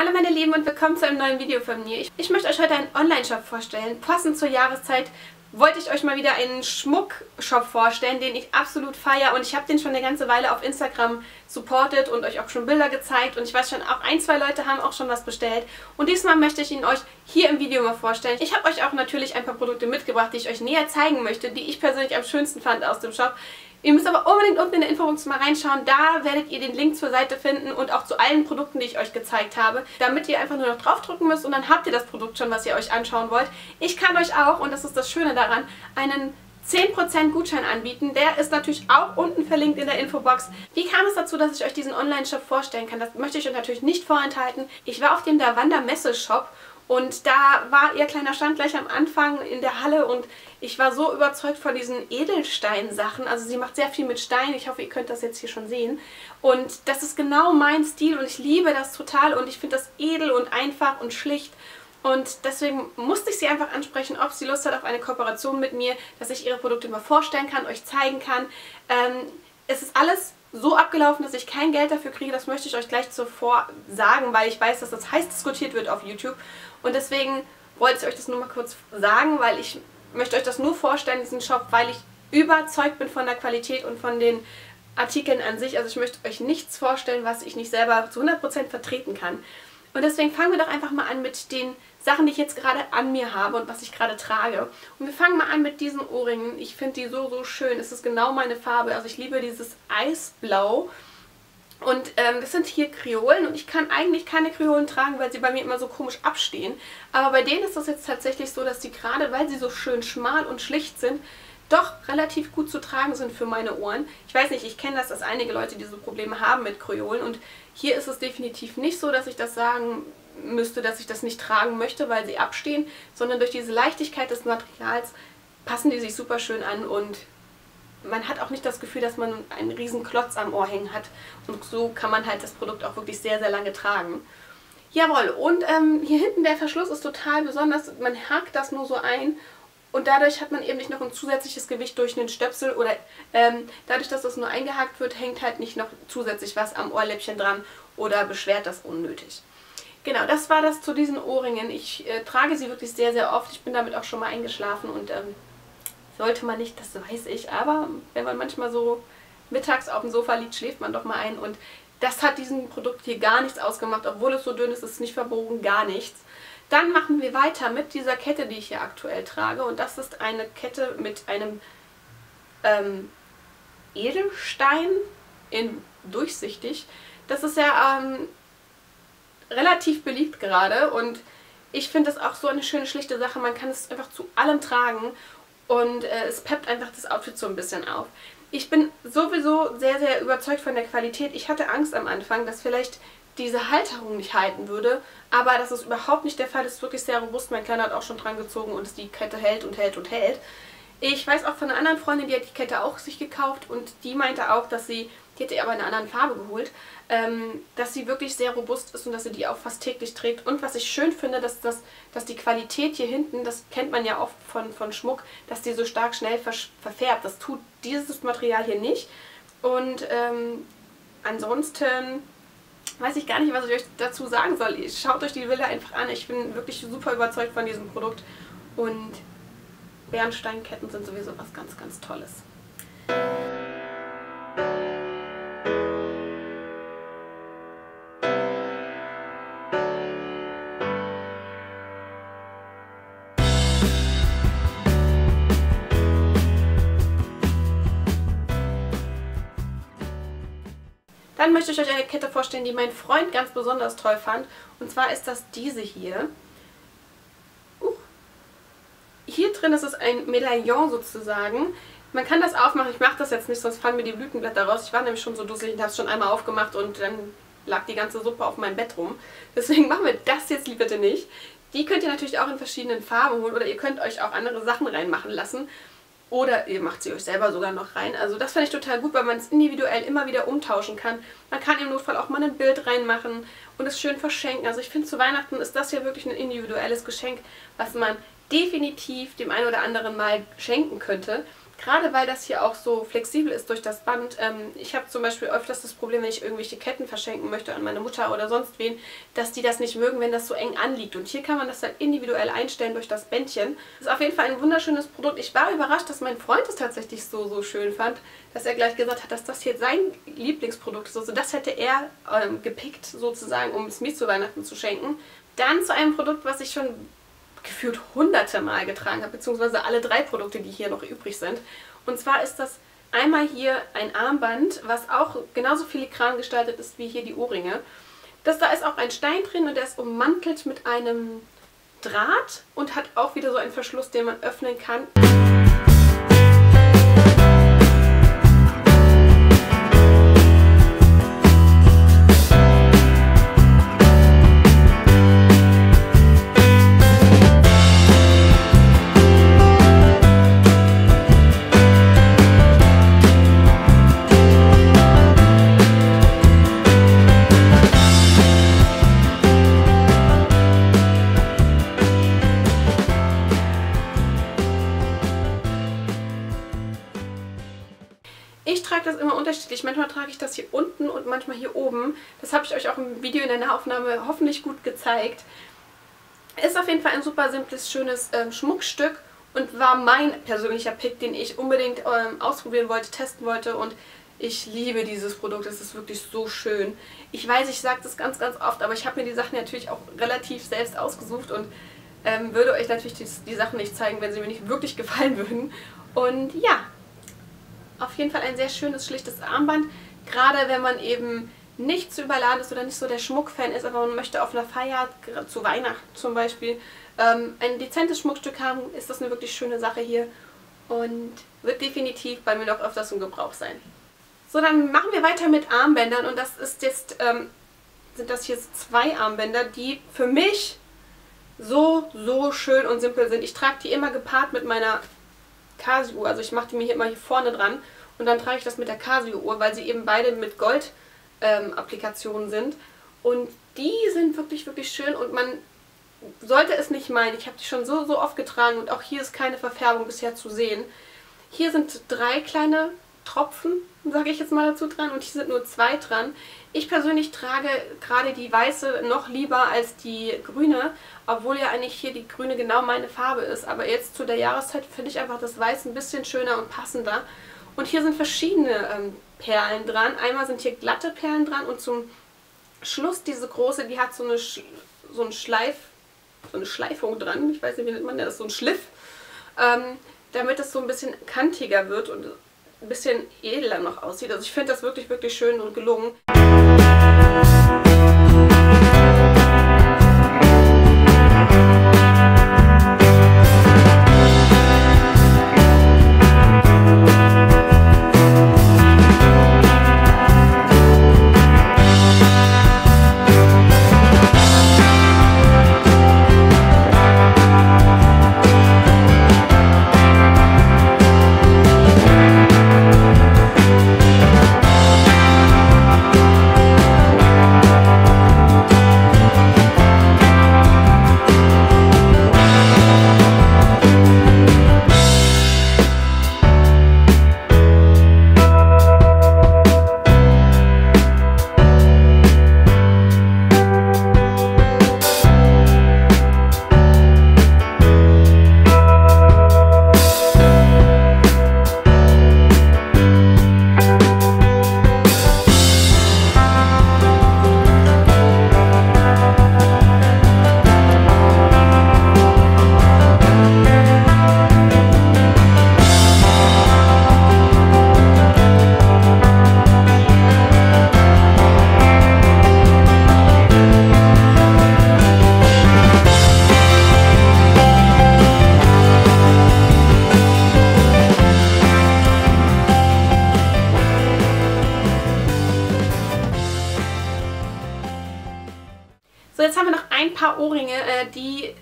Hallo meine Lieben und willkommen zu einem neuen Video von mir. Ich möchte euch heute einen Online-Shop vorstellen. Passend zur Jahreszeit wollte ich euch mal wieder einen Schmuckshop vorstellen, den ich absolut feiere. Und ich habe den schon eine ganze Weile auf Instagram supportet und euch auch schon Bilder gezeigt. Und ich weiß schon, auch ein, zwei Leute haben auch schon was bestellt. Und diesmal möchte ich ihn euch hier im Video mal vorstellen. Ich habe euch auch natürlich ein paar Produkte mitgebracht, die ich euch näher zeigen möchte, die ich persönlich am schönsten fand aus dem Shop. Ihr müsst aber unbedingt unten in der Infobox mal reinschauen, da werdet ihr den Link zur Seite finden und auch zu allen Produkten, die ich euch gezeigt habe, damit ihr einfach nur noch draufdrücken müsst und dann habt ihr das Produkt schon, was ihr euch anschauen wollt. Ich kann euch auch, und das ist das Schöne daran, einen 10% Gutschein anbieten. Der ist natürlich auch unten verlinkt in der Infobox. Wie kam es dazu, dass ich euch diesen Online-Shop vorstellen kann? Das möchte ich euch natürlich nicht vorenthalten. Ich war auf dem Davanda Messe-Shop. Und da war ihr kleiner Stand gleich am Anfang in der Halle und ich war so überzeugt von diesen Edelstein-Sachen. Also sie macht sehr viel mit Stein. Ich hoffe, ihr könnt das jetzt hier schon sehen. Und das ist genau mein Stil und ich liebe das total und ich finde das edel und einfach und schlicht. Und deswegen musste ich sie einfach ansprechen, ob sie Lust hat auf eine Kooperation mit mir, dass ich ihre Produkte mal vorstellen kann, euch zeigen kann. Es ist alles so abgelaufen, dass ich kein Geld dafür kriege. Das möchte ich euch gleich zuvor sagen, weil ich weiß, dass das heiß diskutiert wird auf YouTube. Und deswegen wollte ich euch das nur mal kurz sagen, weil ich möchte euch das nur vorstellen, diesen Shop, weil ich überzeugt bin von der Qualität und von den Artikeln an sich. Also ich möchte euch nichts vorstellen, was ich nicht selber zu 100% vertreten kann. Und deswegen fangen wir doch einfach mal an mit den Sachen, die ich jetzt gerade an mir habe und was ich gerade trage. Und wir fangen mal an mit diesen Ohrringen. Ich finde die so, so schön. Es ist genau meine Farbe. Also ich liebe dieses Eisblau. Und das sind hier Creolen und ich kann eigentlich keine Creolen tragen, weil sie bei mir immer so komisch abstehen. Aber bei denen ist das jetzt tatsächlich so, dass die gerade, weil sie so schön schmal und schlicht sind, doch relativ gut zu tragen sind für meine Ohren. Ich weiß nicht, ich kenne das, dass einige Leute diese Probleme haben mit Creolen und hier ist es definitiv nicht so, dass ich das sagen müsste, dass ich das nicht tragen möchte, weil sie abstehen, sondern durch diese Leichtigkeit des Materials passen die sich super schön an und man hat auch nicht das Gefühl, dass man einen riesen Klotz am Ohr hängen hat und so kann man halt das Produkt auch wirklich sehr, sehr lange tragen. Jawohl, und hier hinten der Verschluss ist total besonders, man hakt das nur so ein. Und dadurch hat man eben nicht noch ein zusätzliches Gewicht durch einen Stöpsel oder dadurch, dass das nur eingehakt wird, hängt halt nicht noch zusätzlich was am Ohrläppchen dran oder beschwert das unnötig. Genau, das war das zu diesen Ohrringen. Ich trage sie wirklich sehr, sehr oft. Ich bin damit auch schon mal eingeschlafen und sollte man nicht, das weiß ich, aber wenn man manchmal so mittags auf dem Sofa liegt, schläft man doch mal ein und das hat diesem Produkt hier gar nichts ausgemacht, obwohl es so dünn ist, ist es nicht verbogen, gar nichts. Dann machen wir weiter mit dieser Kette, die ich hier aktuell trage. Und das ist eine Kette mit einem Edelstein in durchsichtig. Das ist ja relativ beliebt gerade und ich finde das auch so eine schöne, schlichte Sache. Man kann es einfach zu allem tragen und es peppt einfach das Outfit so ein bisschen auf. Ich bin sowieso sehr, sehr überzeugt von der Qualität. Ich hatte Angst am Anfang, dass vielleicht diese Halterung nicht halten würde, aber das ist überhaupt nicht der Fall, das ist wirklich sehr robust, mein Kleiner hat auch schon dran gezogen und die Kette hält und hält und hält. Ich weiß auch von einer anderen Freundin, die hat die Kette auch sich gekauft und die meinte auch, dass sie, die hätte ihr aber in einer anderen Farbe geholt, dass sie wirklich sehr robust ist und dass sie die auch fast täglich trägt. Und was ich schön finde, dass die Qualität hier hinten, das kennt man ja oft von Schmuck, dass die so stark schnell verfärbt. Das tut dieses Material hier nicht. Und ansonsten weiß ich gar nicht, was ich euch dazu sagen soll. Schaut euch die Bilder einfach an. Ich bin wirklich super überzeugt von diesem Produkt. Und Bernsteinketten sind sowieso was ganz, ganz Tolles. Dann möchte ich euch eine Kette vorstellen, die mein Freund ganz besonders toll fand. Und zwar ist das diese hier. Hier drin ist es ein Medaillon sozusagen. Man kann das aufmachen. Ich mache das jetzt nicht, sonst fallen mir die Blütenblätter raus. Ich war nämlich schon so dusselig und habe es schon einmal aufgemacht und dann lag die ganze Suppe auf meinem Bett rum. Deswegen machen wir das jetzt bitte nicht. Die könnt ihr natürlich auch in verschiedenen Farben holen oder ihr könnt euch auch andere Sachen reinmachen lassen. Oder ihr macht sie euch selber sogar noch rein. Also das finde ich total gut, weil man es individuell immer wieder umtauschen kann. Man kann im Notfall auch mal ein Bild reinmachen und es schön verschenken. Also ich finde, zu Weihnachten ist das hier wirklich ein individuelles Geschenk, was man definitiv dem einen oder anderen mal schenken könnte. Gerade weil das hier auch so flexibel ist durch das Band. Ich habe zum Beispiel öfters das Problem, wenn ich irgendwelche Ketten verschenken möchte an meine Mutter oder sonst wen, dass die das nicht mögen, wenn das so eng anliegt. Und hier kann man das dann individuell einstellen durch das Bändchen. Das ist auf jeden Fall ein wunderschönes Produkt. Ich war überrascht, dass mein Freund es tatsächlich so schön fand, dass er gleich gesagt hat, dass das hier sein Lieblingsprodukt ist. Also das hätte er gepickt sozusagen, um es mir zu Weihnachten zu schenken. Dann zu einem Produkt, was ich schon gefühlt hunderte Mal getragen habe, beziehungsweise alle drei Produkte, die hier noch übrig sind. Und zwar ist das einmal hier ein Armband, was auch genauso filigran gestaltet ist wie hier die Ohrringe. Da ist auch ein Stein drin und der ist ummantelt mit einem Draht und hat auch wieder so einen Verschluss, den man öffnen kann. Ich trage das immer unterschiedlich. Manchmal trage ich das hier unten und manchmal hier oben. Das habe ich euch auch im Video in der Nahaufnahme hoffentlich gut gezeigt. Ist auf jeden Fall ein super simples, schönes Schmuckstück und war mein persönlicher Pick, den ich unbedingt ausprobieren wollte, testen wollte, und ich liebe dieses Produkt. Es ist wirklich so schön. Ich weiß, ich sage das ganz, ganz oft, aber ich habe mir die Sachen natürlich auch relativ selbst ausgesucht und würde euch natürlich die Sachen nicht zeigen, wenn sie mir nicht wirklich gefallen würden. Und ja, auf jeden Fall ein sehr schönes, schlichtes Armband, gerade wenn man eben nicht zu überladen ist oder nicht so der Schmuckfan ist, aber man möchte auf einer Feier, zu Weihnachten zum Beispiel, ein dezentes Schmuckstück haben, ist das eine wirklich schöne Sache hier und wird definitiv bei mir noch öfters im Gebrauch sein. So, dann machen wir weiter mit Armbändern, und das ist jetzt, sind das jetzt zwei Armbänder, die für mich so schön und simpel sind. Ich trage die immer gepaart mit meiner Casio, also ich mache die mir hier immer hier vorne dran und dann trage ich das mit der Casio-Uhr, weil sie eben beide mit Gold-Applikationen sind. Und die sind wirklich, wirklich schön und man sollte es nicht meinen. Ich habe die schon so oft getragen und auch hier ist keine Verfärbung bisher zu sehen. Hier sind drei kleine Tropfen, sage ich jetzt mal dazu, dran, und hier sind nur zwei dran. Ich persönlich trage gerade die weiße noch lieber als die grüne, obwohl ja eigentlich hier die grüne genau meine Farbe ist. Aber jetzt zu der Jahreszeit finde ich einfach das Weiß ein bisschen schöner und passender. Und hier sind verschiedene Perlen dran. Einmal sind hier glatte Perlen dran und zum Schluss diese große, die hat so eine Schleifung dran. Ich weiß nicht, wie nennt man das? So ein Schliff, damit es so ein bisschen kantiger wird und ein bisschen edler noch aussieht. Also ich finde das wirklich, wirklich schön und gelungen. So, jetzt haben wir noch ein paar Ohrringe, die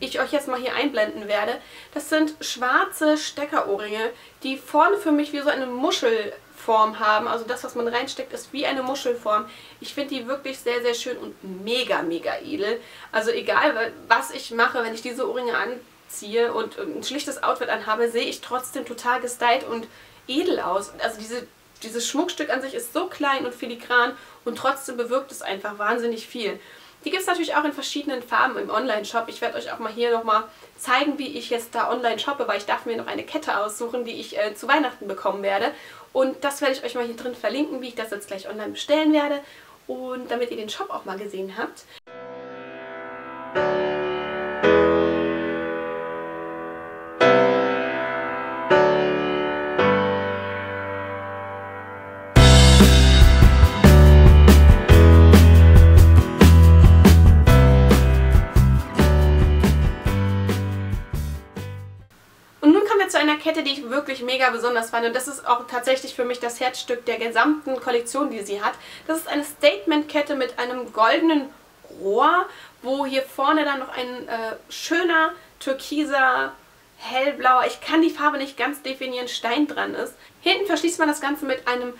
ich euch jetzt mal hier einblenden werde. Das sind schwarze Steckerohrringe, die vorne für mich wie so eine Muschelform haben. Also das, was man reinsteckt, ist wie eine Muschelform. Ich finde die wirklich sehr, sehr schön und mega, mega edel. Also egal, was ich mache, wenn ich diese Ohrringe ziehe und ein schlichtes Outfit anhabe, sehe ich trotzdem total gestylt und edel aus. Also dieses Schmuckstück an sich ist so klein und filigran und trotzdem bewirkt es einfach wahnsinnig viel. Die gibt es natürlich auch in verschiedenen Farben im Online-Shop. Ich werde euch auch mal hier nochmal zeigen, wie ich jetzt da online shoppe, weil ich darf mir noch eine Kette aussuchen, die ich zu Weihnachten bekommen werde. Und das werde ich euch mal hier drin verlinken, wie ich das jetzt gleich online bestellen werde. Und damit ihr den Shop auch mal gesehen habt. Zu einer Kette, die ich wirklich mega besonders fand, und das ist auch tatsächlich für mich das Herzstück der gesamten Kollektion, die sie hat. Das ist eine Statement-Kette mit einem goldenen Rohr, wo hier vorne dann noch ein schöner, türkiser, hellblauer, ich kann die Farbe nicht ganz definieren, Stein dran ist. Hinten verschließt man das Ganze mit einem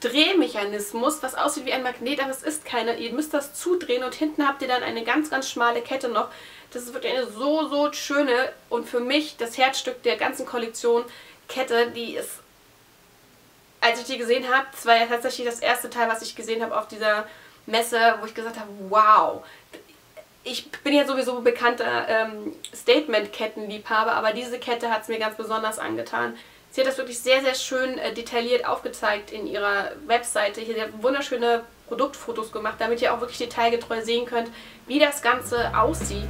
Drehmechanismus, was aussieht wie ein Magnet, aber es ist keiner. Ihr müsst das zudrehen und hinten habt ihr dann eine ganz, ganz schmale Kette noch. Das ist wirklich eine so, so schöne und für mich das Herzstück der ganzen Kollektion Kette, die ist, als ich die gesehen habe, das war ja tatsächlich das erste Teil, was ich gesehen habe auf dieser Messe, wo ich gesagt habe, wow. Ich bin ja sowieso bekannter Statement-Kettenliebhaber, aber diese Kette hat es mir ganz besonders angetan. Sie hat das wirklich sehr, sehr schön detailliert aufgezeigt in ihrer Webseite. Hier hat wunderschöne Produktfotos gemacht, damit ihr auch wirklich detailgetreu sehen könnt, wie das Ganze aussieht.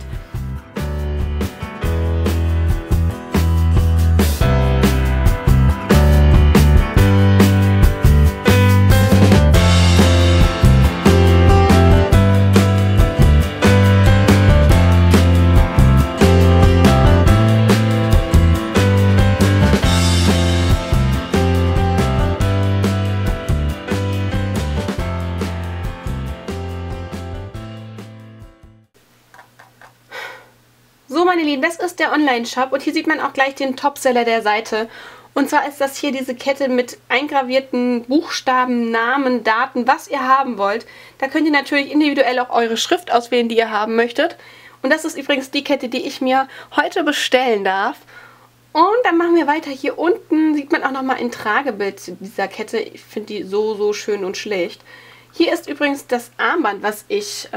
Meine Lieben, das ist der Online-Shop und hier sieht man auch gleich den Topseller der Seite. Und zwar ist das hier diese Kette mit eingravierten Buchstaben, Namen, Daten, was ihr haben wollt. Da könnt ihr natürlich individuell auch eure Schrift auswählen, die ihr haben möchtet. Und das ist übrigens die Kette, die ich mir heute bestellen darf. Und dann machen wir weiter. Hier unten sieht man auch nochmal ein Tragebild dieser Kette. Ich finde die so, so schön und schlicht. Hier ist übrigens das Armband, was ich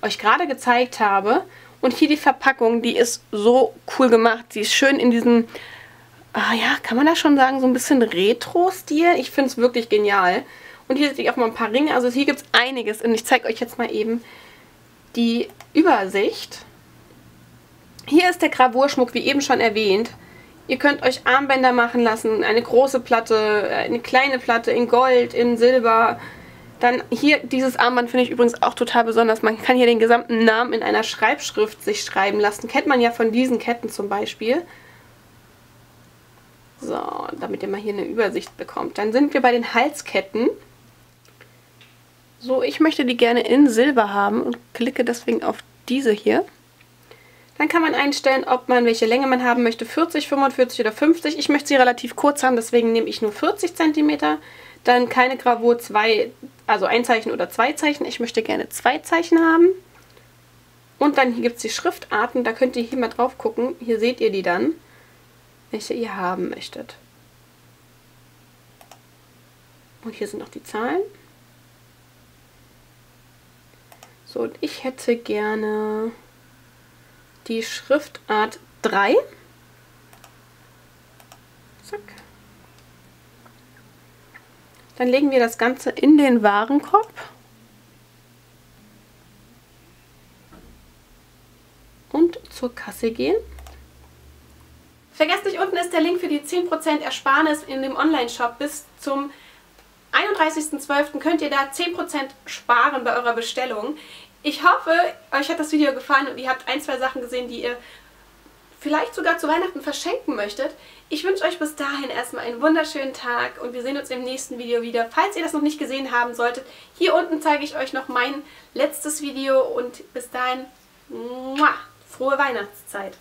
euch gerade gezeigt habe. Und hier die Verpackung, die ist so cool gemacht. Sie ist schön in diesem, ja, kann man das schon sagen, so ein bisschen Retro-Stil. Ich finde es wirklich genial. Und hier seht ihr auch mal ein paar Ringe. Also hier gibt es einiges. Und ich zeige euch jetzt mal eben die Übersicht. Hier ist der Gravurschmuck, wie eben schon erwähnt. Ihr könnt euch Armbänder machen lassen. Eine große Platte, eine kleine Platte in Gold, in Silber. Dann hier, dieses Armband finde ich übrigens auch total besonders. Man kann hier den gesamten Namen in einer Schreibschrift sich schreiben lassen. Kennt man ja von diesen Ketten zum Beispiel. So, damit ihr mal hier eine Übersicht bekommt. Dann sind wir bei den Halsketten. So, ich möchte die gerne in Silber haben und klicke deswegen auf diese hier. Dann kann man einstellen, ob man welche Länge man haben möchte. 40, 45 oder 50. Ich möchte sie relativ kurz haben, deswegen nehme ich nur 40 cm. Dann keine Gravur, also ein Zeichen oder zwei Zeichen. Ich möchte gerne zwei Zeichen haben. Und dann gibt es die Schriftarten. Da könnt ihr hier mal drauf gucken. Hier seht ihr die dann, welche ihr haben möchtet. Und hier sind noch die Zahlen. So, und ich hätte gerne die Schriftart 3. Zack. Dann legen wir das Ganze in den Warenkorb und zur Kasse gehen. Vergesst nicht, unten ist der Link für die 10% Ersparnis in dem Online-Shop. Bis zum 31.12. könnt ihr da 10% sparen bei eurer Bestellung. Ich hoffe, euch hat das Video gefallen und ihr habt ein, zwei Sachen gesehen, die ihr vielleicht sogar zu Weihnachten verschenken möchtet. Ich wünsche euch bis dahin erstmal einen wunderschönen Tag und wir sehen uns im nächsten Video wieder. Falls ihr das noch nicht gesehen haben solltet, hier unten zeige ich euch noch mein letztes Video und bis dahin, muah, frohe Weihnachtszeit!